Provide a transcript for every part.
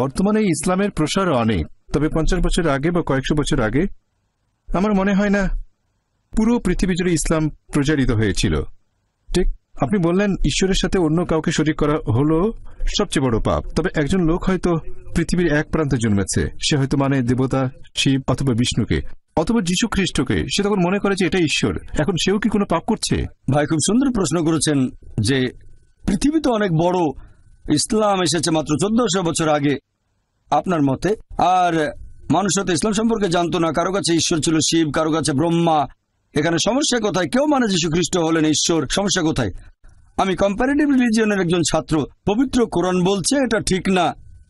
বর্তমানে ইসলামের প্রসার অনেক, তবে ৫০ বছর আগে বা কয়েকশো বছর আগে আমার মনে হয় না পুরো পৃথিবী জুড়ে ইসলাম প্রচারিত হয়েছিল। ঠিক আপনি বললেন ঈশ্বরের সাথে অন্য কাউকে শরীক করা হলো সবচেয়ে বড় পাপ, তবে একজন লোক হয়তো পৃথিবীর এক প্রান্তে জন্মেছে, সে হয়তো মানে দেবতা শিব অথবা বিষ্ণুকে অথবা যীশু খ্রিস্টকে, সে তখন মনে করে যে এটা ঈশ্বর। এখন সেও কি কোনো পাপ করছে? ভাই খুব সুন্দর প্রশ্ন করেছেন যে পৃথিবী তো অনেক বড়, ইসলাম এসেছে মাত্র ১৪০০ বছর আগে আপনার মতে, আর মানুষ হয়তো ইসলাম সম্পর্কে জানতো না। কারো কাছে ঈশ্বর ছিল শিব, কারো কাছে ব্রহ্মা। এখানে সমস্যা কোথায়? কেউ মানে যীশু খ্রিস্ট হলেন ঈশ্বর, সমস্যা কোথায়? আমি কম্পারেটিভ রিলিজিয়নের একজন ছাত্র। পবিত্র কোরআন বলছে এটা ঠিক না,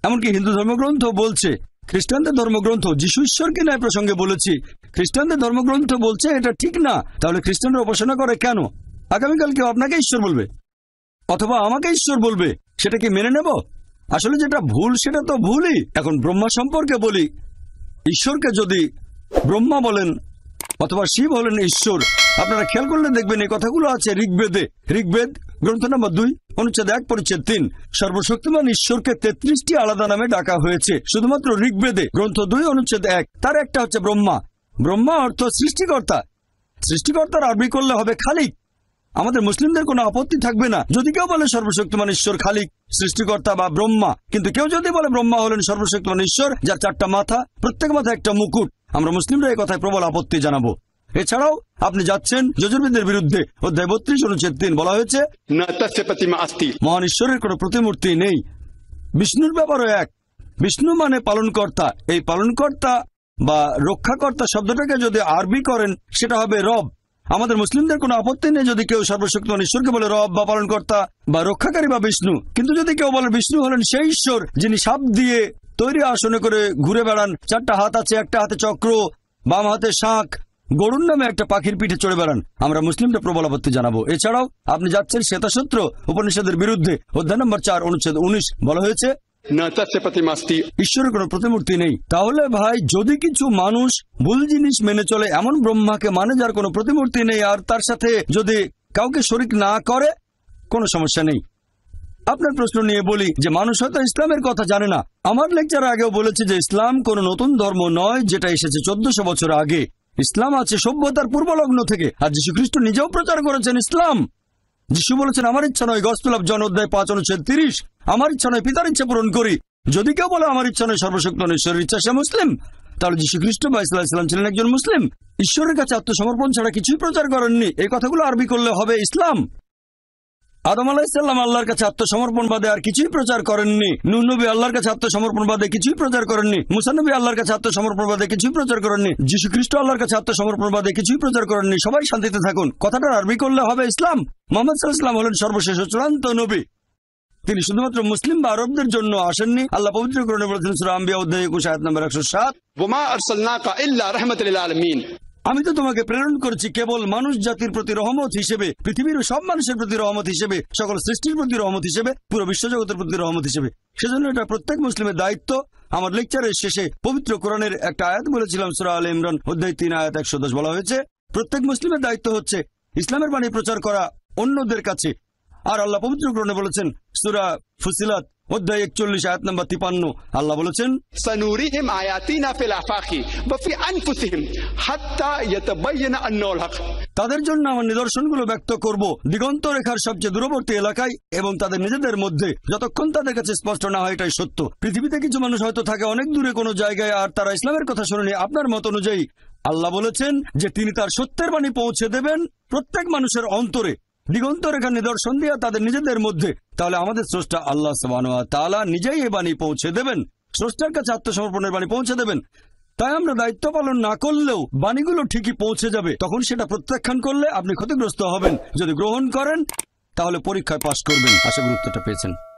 এমনকি হিন্দু ধর্মগ্রন্থ বলছে, খ্রিস্টানদের ধর্মগ্রন্থ যীশু ঈশ্বরকে ন্যায় প্রসঙ্গে বলেছি, খ্রিস্টানদের ধর্মগ্রন্থ বলছে এটা ঠিক না, তাহলে খ্রিস্টানরা উপাসনা করে কেন? আগামীকাল কেউ আপনাকে ঈশ্বর বলবে অথবা আমাকে ঈশ্বর বলবে, সেটা কি মেনে নেব? আসলে যেটা ভুল সেটা তো ভুলই। এখন ব্রহ্মা সম্পর্কে বলি, ঈশ্বরকে যদি ব্রহ্মা বলেন অথবা শিব হলেন ঈশ্বর, আপনারা খেয়াল করলে দেখবেন এই কথাগুলো আছে ঋগ্বেদে। ঋগ্বেদ গ্রন্থ নম্বর 2 অনুচ্ছেদ 1 পরিচ্ছেদ 3। সর্বশক্তিমান ঈশ্বরকে ৩৩টি আলাদা নামে ডাকা হয়েছে শুধুমাত্র ঋগ্বেদে গ্রন্থ 2 অনুচ্ছেদ 1। তার একটা হচ্ছে ব্রহ্মা। ব্রহ্মা অর্থ সৃষ্টিকর্তা। সৃষ্টিকর্তার আরবি করলে হবে খালিক। আমাদের মুসলিমদের কোনো আপত্তি থাকবে না যদি কেউ বলে সর্বশক্তিমান ঈশ্বর খালিক সৃষ্টিকর্তা বা ব্রহ্মা, কিন্তু কেউ যদি বলে ব্রহ্মা হলেন সর্বশক্তিমান ঈশ্বর যার 4টা মাথা, প্রত্যেক মাথায় একটা মুকুট, আমরা মুসলিমরা এই কথায় প্রবল আপত্তি জানাবো। এছাড়াও আপনি যাচ্ছেন যজুর্বেদের বিরুদ্ধে, অধ্যায় 32 অনুচ্ছেদ 3, বলা হয়েছে মহান ঈশ্বরের কোনো প্রতিমূর্তি নেই। বিষ্ণুর ব্যাপারও এক, বিষ্ণু মানে পালনকর্তা। এই পালনকর্তা বা রক্ষাকর্তা শব্দটাকে যদি আরবি করেন সেটা হবে রব। আমাদের মুসলিমদের কোনো আপত্তি নেই যদি কেউ সর্বশক্তিমান ঈশ্বরকে বলে রব বা পালনকর্তা বা রক্ষাকারী বা বিষ্ণু, কিন্তু যদি কেউ বলে বিষ্ণু হলেন সেই ঈশ্বর যিনি সাপ দিয়ে তৈরি আসনে করে ঘুরে বেড়ান, 4টা হাত আছে, একটা হাতে চক্র, বাম হাতে শাঁখ, গরুর নামে একটা পাখির পিঠে চড়ে বেড়ান, আমরা মুসলিমরা প্রবল আপত্তি জানাবো। এছাড়াও আপনি যাচ্ছেন শ্বেতাসূত্র উপনিষদের বিরুদ্ধে, অধ্যায় নম্বর 4 অনুচ্ছেদ 19, বলা হয়েছে ঈশ্বরের কোনো প্রতিমূর্তি নেই। তাহলে ভাই যদি কিছু মানুষ ভুল জিনিস মেনে চলে, এমন ব্রহ্মাকে মানে যার কোনো প্রতিমূর্তি নেই, আর তার সাথে যদি কাউকে শরিক না করে কোনো সমস্যা নেই। আপনার প্রশ্ন নিয়ে বলি যে মানুষ হয়তো ইসলামের কথা জানে না। আমার লেকচারে আগেও বলেছি যে ইসলাম কোনো নতুন ধর্ম নয় যেটা এসেছে ১৪০০ বছর আগে। ইসলাম আছে সভ্যতার পূর্বলগ্ন থেকে, আর যীশু খ্রিস্ট নিজেও প্রচার করেছেন ইসলাম। যীশু বলেছেন আমার ইচ্ছা নয়, গসপেল অফ জন অধ্যায় 5 অনুচ্ছেদ 30, আমার ইচ্ছা নয় পিতার ইচ্ছা পূরণ করি। যদি কেউ বলে আমার ইচ্ছা নয় সর্বশক্তিমান ঈশ্বরের ইচ্ছা, সে মুসলিম। তাহলে যীশু খ্রিস্ট বা ইসলাম ছিলেন একজন মুসলিম, ঈশ্বরের কাছে আত্মসমর্পণ ছাড়া কিছুই প্রচার করেননি। এই কথাগুলো আরবি করলে হবে ইসলাম। আদম আলাইহিসসালাম আল্লাহর কাছে আত্মসমর্পণবাদে আর কিছুই প্রচার করেননি। নূহ নবী আল্লাহর কাছে আত্মসমর্পণবাদে কিছুই প্রচার করেননি। মুসা নবী আল্লাহর কাছে আত্মসমর্পণবাদে কিছুই প্রচার করেননি। যীশু খ্রিস্ট আল্লাহর কাছে আত্মসমর্পণবাদে কিছুই প্রচার করেননি। সবাই শান্তিতে থাকুন, কথাটা আরবি করলে হবে ইসলাম। মুহাম্মদ সাল্লাল্লাহু আলাইহি ওয়াসাল্লাম হলেন সর্বশেষ চূড়ান্ত নবী। তিনি শুধুমাত্র মুসলিম বা আরবদের জন্য আসেননি। আল্লাহ পবিত্র কোরআনে বলেছেন সূরা আম্বিয়া অধ্যায় ২১ আয়াত নম্বর ১০৭, ওয়ামা আরসালনাকা ইল্লা রাহমাতাল লিল আলামিন, আমি তো তোমাকে প্রেরণ করেছি কেবল মানুষ জাতির প্রতি রহমত হিসেবে, পৃথিবীর সব মানুষের প্রতি রহমত হিসেবে, সকল সৃষ্টির প্রতি রহমত হিসেবে, পুরো বিশ্বজগতের প্রতি রহমত হিসেবে। সেজন্য এটা প্রত্যেক মুসলিমের দায়িত্ব। আমার লেকচারের শেষে পবিত্র কোরআনের একটা আয়াত বলেছিলাম, সূরা আলে ইমরান অধ্যায় 3 আয়াত 110, বলা হয়েছে প্রত্যেক মুসলিমের দায়িত্ব হচ্ছে ইসলামের বাণী প্রচার করা অন্যদের কাছে। আর আল্লাহ পবিত্র কোরআনে বলেছেন সূরা ফুসিলাত অধ্যায় 41 আয়াত নম্বর 53, আল্লাহ বলেছেন তাদের জন্য আমার নিদর্শনগুলো ব্যক্ত করব দিগন্ত রেখার সবচেয়ে দূরবর্তী এলাকায় এবং তাদের নিজেদের মধ্যে, যতক্ষণ তাদের কাছে স্পষ্ট না হয় এটাই সত্য। পৃথিবীতে কিছু মানুষ হয়তো থাকে অনেক দূরে কোনো জায়গায়, আর তারা ইসলামের কথা শুনেনি। আপনার মত অনুযায়ী আল্লাহ বলেছেন যে তিনি তার সত্যের বাণী পৌঁছে দেবেন প্রত্যেক মানুষের অন্তরে দিগন্ত রেখা নিদর্শন দিয়া তাদের নিজেদের মধ্যে। তাহলে আমাদের স্রষ্টা আল্লাহ সুবহানাহু ওয়া তাআলা নিজেই এই বাণী পৌঁছে দেবেন, স্রষ্টার কাছে আত্মসমর্পণের বাণী পৌঁছে দেবেন। তাই আমরা দায়িত্ব পালন না করলেও বাণীগুলো ঠিকই পৌঁছে যাবে। তখন সেটা প্রত্যাখ্যান করলে আপনি ক্ষতিগ্রস্ত হবেন, যদি গ্রহণ করেন তাহলে পরীক্ষায় পাশ করবেন। আশা গুরুত্বটা পেয়েছেন।